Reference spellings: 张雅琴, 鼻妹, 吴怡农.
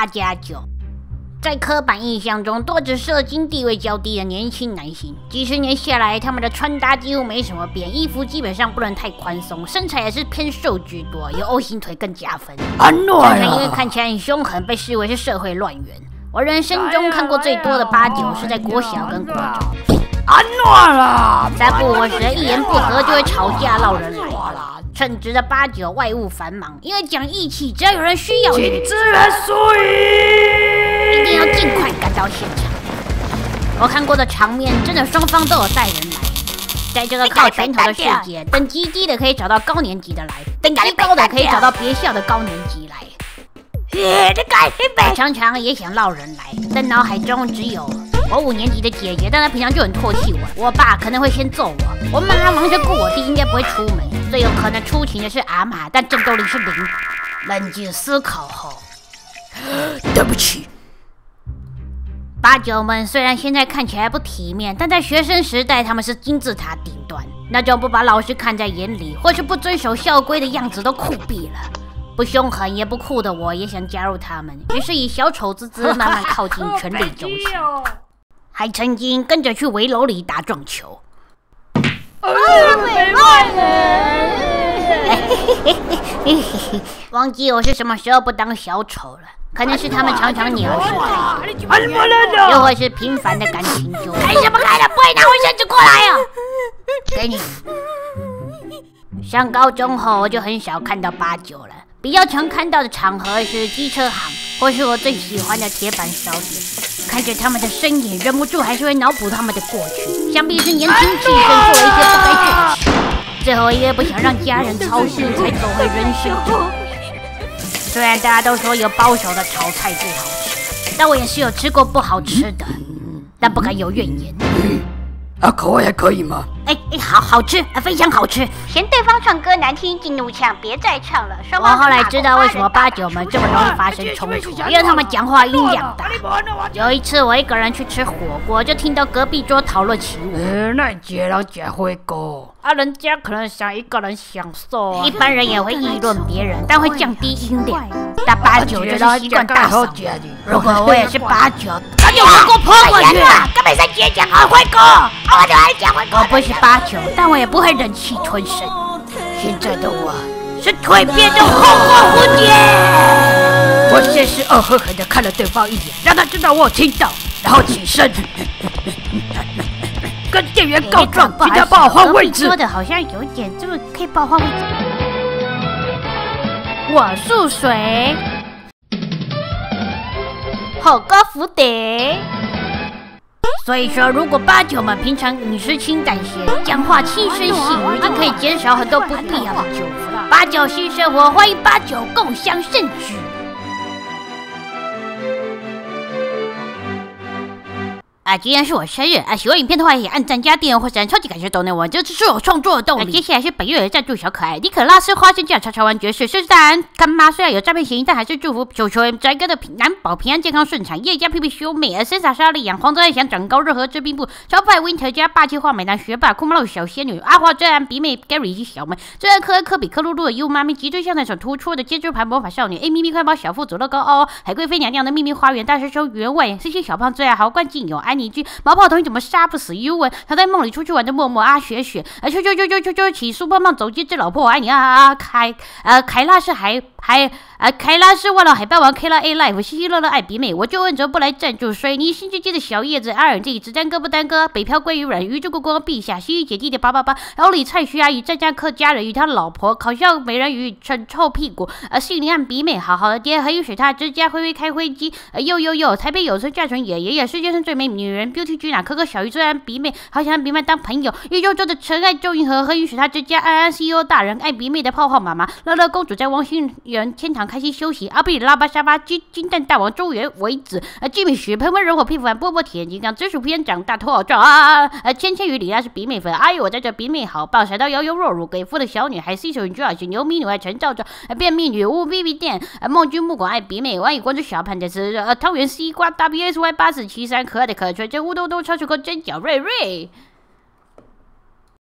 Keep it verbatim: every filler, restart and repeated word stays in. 八加九。在刻板印象中，都指社经地位较低的年轻男性。几十年下来，他们的穿搭几乎没什么变，衣服基本上不能太宽松，身材也是偏瘦居多，有 O 型腿更加分。安诺呀，因为看起来很凶狠，被视为是社会乱源。我人生中看过最多的八九是在国小跟国中。安诺啦，三不五时一言不合就会吵架闹人来。 称职的八九外务繁忙，因为讲义气，只要有人需要，请支援疏于，一定要尽快赶到现场。我看过的场面，真的双方都有带人来。在这个靠拳头的世界，等级低的可以找到高年级的来，等级高的可以找到别校的高年级来。我常常也想闹人来，但脑海中只有我五年级的姐姐，但她平常就很唾弃我，我爸可能会先揍我，我妈忙着顾我弟，应该不会出门。 最有可能出勤的是阿玛，但战斗力是零。冷静思考后，对不起。八九们虽然现在看起来不体面，但在学生时代他们是金字塔顶端，那种不把老师看在眼里，或是不遵守校规的样子都酷毙了。不凶狠也不酷的我，也想加入他们，于是以小丑之姿慢慢靠近权力中心，还曾经跟着去围楼里打撞球。 哎呀，没忘了！忘记我是什么时候不当小丑了，可能是他们常常鸟事太多，又或是频繁的感情纠纷。开什么开了？不会拿卫生纸过来啊！给你。上高中后我就很少看到八九了，比较常看到的场合是机车行，或是我最喜欢的铁板烧店。 看着他们的身影，忍不住还是会脑补他们的过去。想必是年轻气盛做了一些不该做的事。最后因为不想让家人操心，才走回人生中。虽然大家都说有包手的炒菜最好吃，但我也是有吃过不好吃的，但不敢有怨言。啊，口味还可以吗？哎哎，好好吃，啊，非常好吃。嫌对方唱歌难听，进入呛，别再唱了。我后来知道为什么八九们这么容易发生冲突，因为他们讲话音量大。 有一次，我一个人去吃火锅，就听到隔壁桌讨论起我。嗯，那你姐老姐会讲啊，人家可能想一个人享受、啊。一般人也会议论别人，但会降低音量。但八九就是习惯大声。如果我也是八九，那就给我泼过去啊！根本是姐讲好会讲，啊，我就爱讲会讲。我不是八九，但我也不会忍气吞声。现在的我是蜕变的红火蝴蝶。 我先是恶狠狠地看了对方一眼，让他知道我有听到，然后起身跟店员告状，请他帮我换位置。说的好像有点这么可以帮我换位置。我是谁？火锅福鼎。所以说，如果八九们平常饮食清淡些，讲话轻声细语，就可以减少很多不必要的纠纷。八九新生活，欢迎八九共襄盛举。 啊，今天是我生日啊！喜欢影片的话，也按赞加订阅或者超级感谢抖内我，这是我创作的动力。啊、接下来是本月的赞助小可爱：尼可拉斯、花生酱、叉叉丸、爵士、甚至蛋干妈。虽然有诈骗嫌疑，但还是祝福九球员宅哥的平安保平安健康顺畅。叶家屁屁修美儿、森萨莎莉养黄泽爱想长高，热河治病部超派 Winter 加霸气化美男学霸酷猫小仙女阿花真爱比妹 Gary 以及小美最爱科恩科比科露露的 U 妈咪极最像那种突出的珍珠牌魔法少女 A 咪咪快猫小腹左乐高哦海贵妃娘娘的秘密花园大师兄员外C C 小胖最爱豪冠尽有爱。 安妮君，毛炮头你怎么杀不死尤文？他在梦里出去玩的默默啊，雪雪，啊，秋秋秋秋秋秋起苏棒棒走进这老婆我爱你啊啊啊！凯呃凯拉是还还呃凯拉是忘了海霸王 K 拉 A Life 稀稀乐乐爱比美，我就问着不来赞助水泥新世界的小叶子阿尔蒂只耽搁不耽搁北漂鲑鱼软鱼中国国王陛下西域姐弟的八八八老李蔡徐阿姨湛江客家人与他老婆烤笑美人鱼臭臭屁股呃杏林岸比美好好的爹黑雨水獭之家灰灰开灰机呃呦呦呦台北有村下纯野爷爷世界上最美女。 女人 beauty 君啊，可可小鱼最爱比妹，好想和比妹当朋友。豫州州的陈爱周云和和允许他之家安安 C E O 大人爱比妹的泡泡妈妈，乐乐公主在汪星人天堂开心休息。阿比拉巴沙巴金金蛋大王周元为子，呃吉米许喷喷人火屁凡波波铁金刚紫薯片长大头好壮啊啊啊！千千与李娜是比妹粉，阿姨我在这比妹好棒，闪到摇摇若乳给富的小女孩 C 手女主角是牛米女爱陈兆兆，便秘女巫 B B 店，呃梦君木管爱比妹，万以关注小潘的是呃汤圆西瓜 W S Y 八四七三可爱的可。 全真乌兜兜超时空真角瑞瑞。